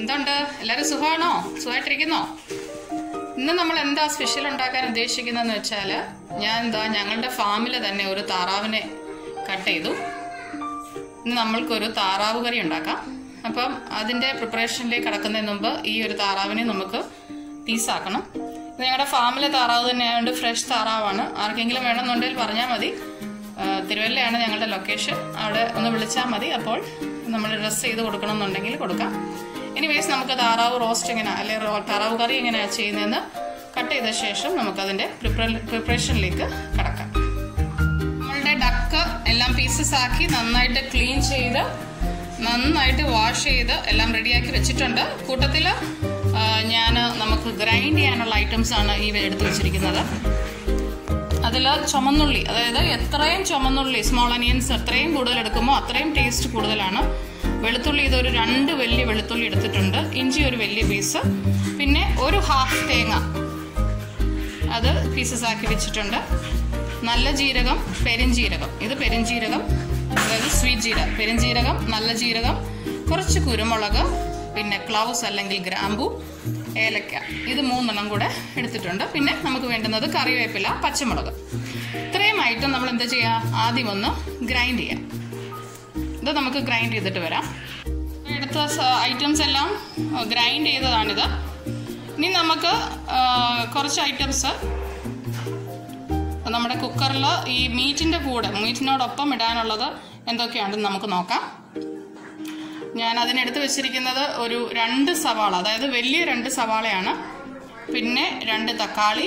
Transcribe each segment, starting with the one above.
എന്തുണ്ട് എല്ലാവരും സുഖമാണോ? സുഖമായിട്ടിരിക്കുന്നോ? ഇന്ന് നമ്മൾ എന്താ സ്പെഷ്യൽ ഉണ്ടാക്കാൻ ഉദ്ദേശിക്കുന്നതെന്ന് വെച്ചാൽ ഞങ്ങളുടെ ഫാമിൽ തന്നെ ഒരു താറാവിനെ കട്ട് ചെയ്തു. ഇന്ന് നമ്മൾക്കൊരു താറാവ് കറി ഉണ്ടാക്കാം. അപ്പം അതിൻ്റെ പ്രിപ്പറേഷനിലേക്ക് കടക്കുന്നതിന് മുമ്പ് ഈ ഒരു താറാവിനെ നമുക്ക് പീസാക്കണം. ഞങ്ങളുടെ ഫാമിലെ താറാവ് തന്നെയായതുകൊണ്ട് ഫ്രഷ് താറാവാണ്. ആർക്കെങ്കിലും വേണമെന്നുണ്ടെങ്കിൽ പറഞ്ഞാൽ മതി. തിരുവല്ലയാണ് ഞങ്ങളുടെ ലൊക്കേഷൻ. അവിടെ ഒന്ന് വിളിച്ചാൽ മതി. അപ്പോൾ നമ്മൾ ഡ്രസ്സ് ചെയ്ത് കൊടുക്കണം എന്നുണ്ടെങ്കിൽ കൊടുക്കാം. എനിവേസ് നമുക്ക് താറാവ് റോസ്റ്റ് എങ്ങനെയാണ് അല്ലെങ്കിൽ താറാവ് കറി എങ്ങനെയാണ് ചെയ്യുന്നതെന്ന് കട്ട് ചെയ്ത ശേഷം നമുക്കതിൻ്റെ പ്രിപ്പറേഷനിലേക്ക് കടക്കാം. നമ്മളുടെ ഡക്ക് എല്ലാം പീസസ് ആക്കി നന്നായിട്ട് ക്ലീൻ ചെയ്ത് നന്നായിട്ട് വാഷ് ചെയ്ത് എല്ലാം റെഡിയാക്കി വെച്ചിട്ടുണ്ട്. കൂട്ടത്തിൽ നമുക്ക് ഗ്രൈൻഡ് ചെയ്യാനുള്ള ഐറ്റംസാണ് ഈ എടുത്ത് വെച്ചിരിക്കുന്നത്. അതിൽ ചുമന്നുള്ളി, അതായത് എത്രയും ചുമന്നുള്ളി സ്മോൾ അനിയൻസ് എത്രയും കൂടുതൽ എടുക്കുമ്പോൾ അത്രയും ടേസ്റ്റ് കൂടുതലാണ്. വെളുത്തുള്ളി ഇതൊരു 2 വലിയ വെളുത്തുള്ളി എടുത്തിട്ടുണ്ട്. ഇഞ്ചി ഒരു വലിയ പീസ്, പിന്നെ ഒരു ഹാഫ് തേങ്ങ അത് പീസസ് ആക്കി വെച്ചിട്ടുണ്ട്. നല്ല ജീരകം, പെരിഞ്ജീരകം, ഇത് പെരിഞ്ജീരകം അതായത് സ്വീറ്റ് ജീരകം, പെരിഞ്ജീരകം, നല്ല ജീരകം, കുറച്ച് കുരുമുളക്, പിന്നെ ക്ലൗസ് അല്ലെങ്കിൽ ഗ്രാമ്പു, ഏലക്ക, ഇത് 3 കൂടെ എടുത്തിട്ടുണ്ട്. പിന്നെ നമുക്ക് വേണ്ടുന്നത് കറിവേപ്പില, പച്ചമുളക്. ഇത്രയും ഐറ്റം നമ്മൾ എന്താ ചെയ്യുക, ആദ്യം ഒന്ന് ഗ്രൈൻഡ് ചെയ്യാം. ഇത് നമുക്ക് ഗ്രൈൻഡ് ചെയ്തിട്ട് വരാം. എടുത്ത ഐറ്റംസ് എല്ലാം ഗ്രൈൻഡ് ചെയ്തതാണിത്. ഇനി നമുക്ക് കുറച്ച് ഐറ്റംസ് നമ്മുടെ കുക്കറിൽ ഈ മീറ്റിനോടൊപ്പം ഇടാനുള്ളത് എന്തൊക്കെയാണെന്ന് നമുക്ക് നോക്കാം. ഞാൻ അതിനെടുത്ത് വെച്ചിരിക്കുന്നത് ഒരു 2 സവാള, അതായത് വലിയ 2 സവാളയാണ്. പിന്നെ 2 തക്കാളി,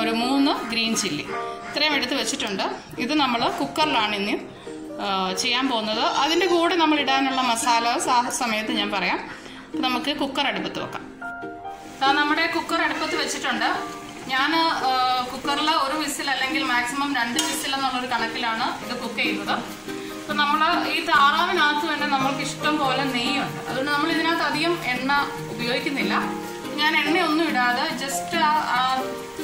ഒരു 3 ഗ്രീൻ ചില്ലി, ഇത്രയും എടുത്ത് വെച്ചിട്ടുണ്ട്. ഇത് നമ്മൾ കുക്കറിലാണ് ഇനി ചെയ്യാൻ പോകുന്നത്. അതിൻ്റെ കൂടെ നമ്മൾ ഇടാനുള്ള മസാലാസ് ആ സമയത്ത് ഞാൻ പറയാം. അപ്പം നമുക്ക് കുക്കർ അടുപ്പത്ത് വെക്കാം. നമ്മുടെ കുക്കർ അടുപ്പത്ത് വെച്ചിട്ടുണ്ട്. ഞാൻ കുക്കറിൽ ഒരു വിസിൽ അല്ലെങ്കിൽ മാക്സിമം 2 വിസിൽ എന്നുള്ളൊരു കണക്കിലാണ് ഇത് കുക്ക് ചെയ്യുന്നത്. അപ്പം നമ്മൾ ഈ താറാവിനകത്ത് തന്നെ നമ്മൾക്ക് ഇഷ്ടം പോലെ നെയ്യുണ്ട്. അതുകൊണ്ട് നമ്മൾ ഇതിനകത്ത് അധികം എണ്ണ ഉപയോഗിക്കുന്നില്ല. ഞാൻ എണ്ണയൊന്നും ഇടാതെ ജസ്റ്റ് ആ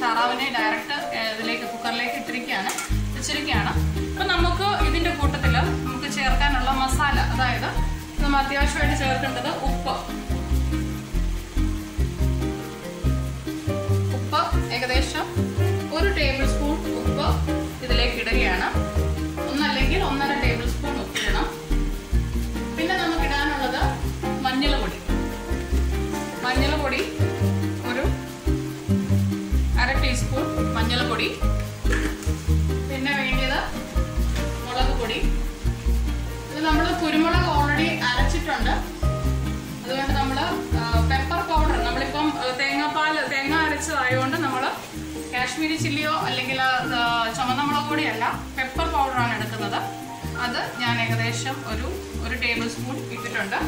താറാവിനെ ഡയറക്റ്റ് ഇതിലേക്ക് കുക്കറിലേക്ക് വെച്ചിരിക്കുകയാണ്. അപ്പം നമുക്ക് ഇതിൻ്റെ കൂട്ടത്തിൽ നമുക്ക് ചേർക്കാനുള്ള മസാല, അതായത് നമ്മൾ അത്യാവശ്യമായിട്ട് ചേർക്കേണ്ടത് ഉപ്പ് ഏകദേശം 1 ടേബിൾ സ്പൂൺ ഉപ്പ് ഇതിലേക്ക് ഇടുകയാണ്. 1 അല്ലെങ്കിൽ 1.5 ടേബിൾ സ്പൂൺ ഉപ്പ് ഇടണം. പിന്നെ നമുക്ക് ഇടാനുള്ളത് മഞ്ഞൾപ്പൊടി ഒരു 1/2 ടീസ്പൂൺ മഞ്ഞൾപ്പൊടി. പിന്നെ വേണ്ടത് മുളക് പൊടി. ഇത് നമ്മൾ കുരുമുളക് ഓൾറെഡി അരച്ചിട്ടുണ്ട്. അതുകൊണ്ട് നമ്മൾ പെപ്പർ പൗഡർ, നമ്മളിപ്പം തേങ്ങ അരച്ചതായതുകൊണ്ട് നമ്മൾ കാശ്മീരി ചില്ലിയോ അല്ലെങ്കിൽ ചുമന്ന മുളക് പൊടിയല്ല, പെപ്പർ പൗഡറാണ് എടുക്കുന്നത്. അത് ഞാൻ ഏകദേശം ഒരു ടേബിൾ സ്പൂൺ ഇട്ടിട്ടുണ്ട്.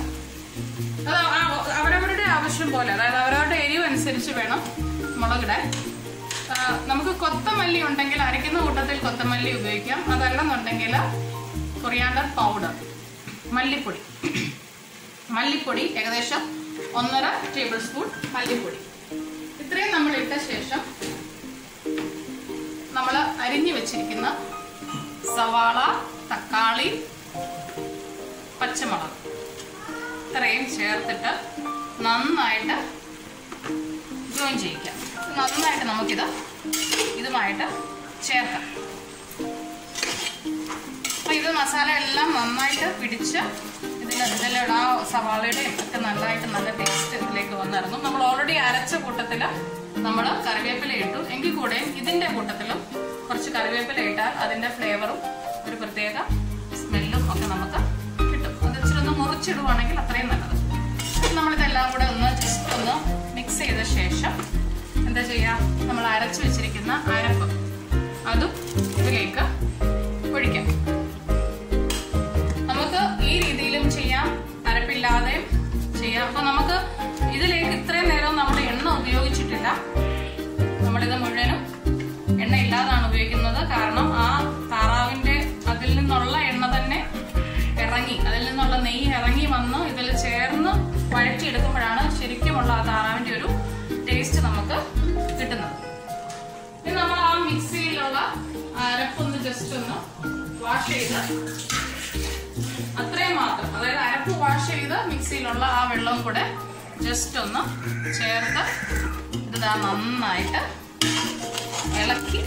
അത് അവരവരുടെ ആവശ്യം പോലെ, അതായത് അവരവരുടെ എരിവ് അനുസരിച്ച് വേണം മുളകിടാൻ. നമുക്ക് കൊത്തമല്ലി ഉണ്ടെങ്കിൽ അരയ്ക്കുന്ന കൂട്ടത്തിൽ കൊത്തമല്ലി ഉപയോഗിക്കാം. അതല്ലെന്നുണ്ടെങ്കിൽ കൊറിയാണ്ടർ പൗഡർ, മല്ലിപ്പൊടി ഏകദേശം 1.5 ടേബിൾ സ്പൂൺ മല്ലിപ്പൊടി. ഇത്രയും നമ്മൾ ഇട്ട ശേഷം നമ്മൾ അരിഞ്ഞു വെച്ചിരിക്കുന്ന സവാള, തക്കാളി, പച്ചമുളക് ഇത്രയും ചേർത്തിട്ട് നന്നായിട്ട് ജോയിൻ ചെയ്യിക്കാം. നന്നായിട്ട് നമുക്കിത് ഇതുമായിട്ട് ചേർക്കാം. അപ്പം ഇത് മസാല എല്ലാം നന്നായിട്ട് പിടിച്ച് ഇതിലെല്ലാം ആ സവാളയുടെ ഒക്കെ നല്ലതായിട്ട് നല്ല ടേസ്റ്റ് ഇതിലേക്ക് വന്നിറങ്ങും. നമ്മൾ ഓൾറെഡി അരച്ച കൂട്ടത്തിൽ നമ്മൾ കറിവേപ്പില ഇട്ടു എങ്കിൽ കൂടെ ഇതിൻ്റെ കൂട്ടത്തിലും കുറച്ച് കറിവേപ്പില ഇട്ടാൽ അതിൻ്റെ ഫ്ലേവറും ഒരു പ്രത്യേക സ്മെല്ലും ഒക്കെ നമുക്ക് കിട്ടും. അത് ഇച്ചിരി ഒന്ന് മുറിച്ചിടുവാണെങ്കിൽ അത്രയും നല്ലത്. നമ്മളിതെല്ലാം കൂടെ ഒന്ന് ജസ്റ്റ് ഒന്ന് മിക്സ് ചെയ്ത ശേഷം എന്താ ചെയ്യാം, നമ്മൾ അരച്ചു വെച്ചിരിക്കുന്ന അരപ്പ് അതും ഇതിലേക്ക് ഒഴിക്കാം. നമുക്ക് ഈ രീതിയിലും ചെയ്യാം, അരപ്പില്ലാതെയും ചെയ്യാം. അപ്പം നമുക്ക് ഇതിലേക്ക് ഇത്രയും നേരം നമ്മൾ എണ്ണ ഉപയോഗിച്ചിട്ടില്ല. നമ്മളിത് മുഴുവനും എണ്ണ ഇല്ലാതാണ് ഉപയോഗിക്കുന്നത്. കാരണം ആ താറാവിൻ്റെ അതിൽ നിന്നുള്ള എണ്ണ തന്നെ ഇറങ്ങി, അതിൽ നിന്നുള്ള നെയ്യ് ഇറങ്ങി വന്ന് ഇതിൽ ചേർന്ന് വഴറ്റിയെടുക്കുമ്പോഴാണ് ശരിക്കുമുള്ള ആ താറാവിൻ്റെ ഒരു ടേസ്റ്റ് നമുക്ക് കിട്ടുന്നത്. ഇനി നമ്മൾ ആ മിക്സിയിലുള്ള അരപ്പൊന്ന് ജസ്റ്റ് ഒന്ന് വാഷ് ചെയ്ത് അത്രയും മാത്രം, അതായത് അരപ്പ് വാഷ് ചെയ്ത് മിക്സിയിലുള്ള ആ വെള്ളം കൂടെ जस्ट चेर्त नायिलकी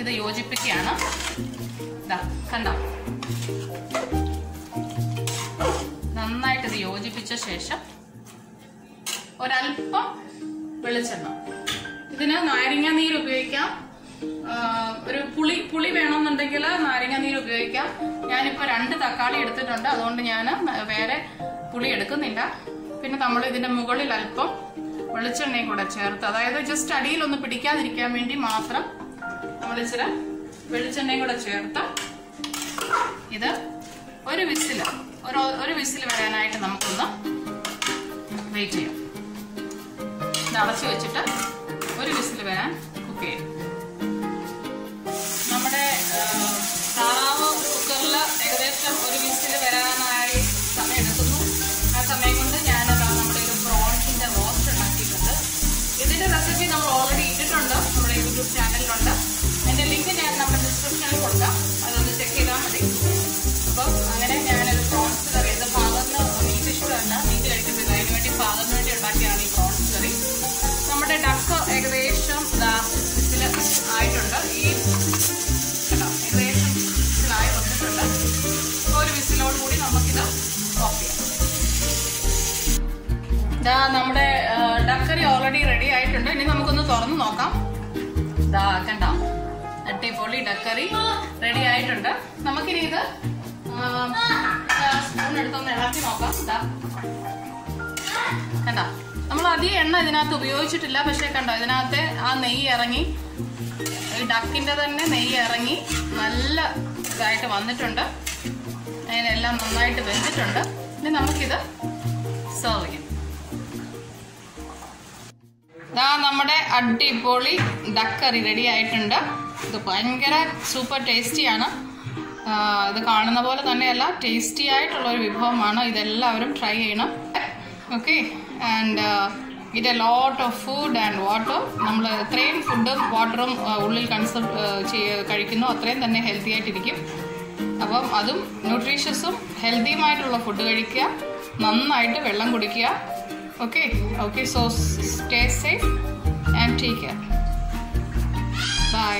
इत योजिपी नायिट योजिप्च शेषम ഒരൽപ്പം വെളിച്ചെണ്ണ ഇതിനെ നാരങ്ങ നീര് ഉപയോഗിക്കാം ഒരു പുളി വേണമെന്നുണ്ടെങ്കിൽ നാരങ്ങ നീര് ഉപയോഗിക്കാം ഞാനിപ്പോൾ 2 തക്കാളി എടുത്തിട്ടുണ്ട് അതുകൊണ്ട് ഞാൻ വേറെ പുളി എടുക്കുന്നില്ല പിന്നെ നമ്മൾ ഇതിന്റെ മുകളിൽ അല്പം വെളിച്ചെണ്ണയും കൂടി ചേർത്ത് അതായത് ജസ്റ്റ് അടിയിൽ ഒന്ന് പിടിക്കാതിരിക്കാൻ വേണ്ടി മാത്രം നമ്മൾ ഇച്ചിരി വെളിച്ചെണ്ണയും കൂടി ചേർത്ത് ഇത് ഒരു വിസിൽ വരാനായിട്ട് നമുക്കൊന്ന് വെയിറ്റ് ചെയ്യാം അടച്ചു വെച്ചിട്ട് ഒരു വിസിൽ വരാൻ കുക്ക് ചെയ്യും നമ്മുടെ താറാവ് കുക്കറിൽ ഏകദേശം ഒരു വിസിൽ വരാനായി സമയം എടുക്കുന്നു ആ സമയം കൊണ്ട് ഞാനതാ നമ്മുടെ ഒരു പ്രോൺസിന്റെ റോസ്റ്റ് ഉണ്ടാക്കിയിട്ടുണ്ട് ഇതിന്റെ റെസിപ്പി നമ്മൾ ഓൾറെഡി ഇട്ടിട്ടുണ്ട് നമ്മുടെ യൂട്യൂബ് ചാനലിലുണ്ട് അതിന്റെ ലിങ്ക് ഞാൻ നമ്മുടെ ഡിസ്ക്രിപ്ഷനിൽ കൊടുക്കാം അതൊന്ന് ചെക്ക് ചെയ്താൽ മതി അപ്പം അങ്ങനെ ഞാനൊരു പ്രോൺസ് കറി ഇത് ഭാഗത്ത് മീറ്റ് ഇഷ്ടമല്ല മീറ്റ് കഴിക്കുന്നില്ല അതിന് വേണ്ടി ഭാഗത്തിന് വേണ്ടി ഉണ്ടാക്കിയാണ് ഈ പ്രോൺസ് കറി നമ്മുടെ ഡക്ക് ഏകദേശം ആയിട്ടുണ്ട് ഈ ഏകദേശം വിസിലായി വന്നിട്ടുണ്ട് ഒരു വിസിലോട് കൂടി നമുക്കിത് ഓഫ് ചെയ്യാം ദാ നമ്മുടെ ഡക്കറി ഓൾറെഡി റെഡി ആയിട്ടുണ്ട് ഇനി നമുക്കൊന്ന് തുറന്നു നോക്കാം ദാ കണ്ടോ അടിപൊളി ഡക്കറി റെഡി ആയിട്ടുണ്ട് നമുക്കിനി ഇത് സ്പൂൺ എടുത്തൊന്ന് ഇളക്കി നോക്കാം ദാ കണ്ടോ നമ്മൾ അധികം എണ്ണ ഇതിനകത്ത് ഉപയോഗിച്ചിട്ടില്ല പക്ഷേ കണ്ടോ ഇതിനകത്ത് ആ നെയ്യ് ഇറങ്ങി ഈ ഡക്കിൻ്റെ തന്നെ നെയ്യ് ഇറങ്ങി നല്ല ഇതായിട്ട് വന്നിട്ടുണ്ട് അതിനെല്ലാം നന്നായിട്ട് വെന്തിട്ടുണ്ട് ഇനി നമുക്കിത് സെർവ് ചെയ്യാം ഇതാ നമ്മുടെ അടിപൊളി ഡക്കറി റെഡി ആയിട്ടുണ്ട് ഇത് ഭയങ്കര സൂപ്പർ ടേസ്റ്റിയാണ് ഇത് കാണുന്ന പോലെ തന്നെയല്ല ടേസ്റ്റി ആയിട്ടുള്ളൊരു വിഭവമാണ് ഇതെല്ലാവരും ട്രൈ ചെയ്യണം okay and eat a lot of food and water നമ്മൾ എത്രയും ഫുഡും വാട്ടറും ഉള്ളിൽ കൺസ്യൂം കഴിക്കുന്നു അത്രയും തന്നെ ഹെൽത്തി ആയിട്ടിരിക്കും അപ്പം അതും ന്യൂട്രീഷ്യസും ഹെൽത്തിയുമായിട്ടുള്ള ഫുഡ് കഴിക്കുക നന്നായിട്ട് വെള്ളം കുടിക്കുക okay okay so stay safe and take care by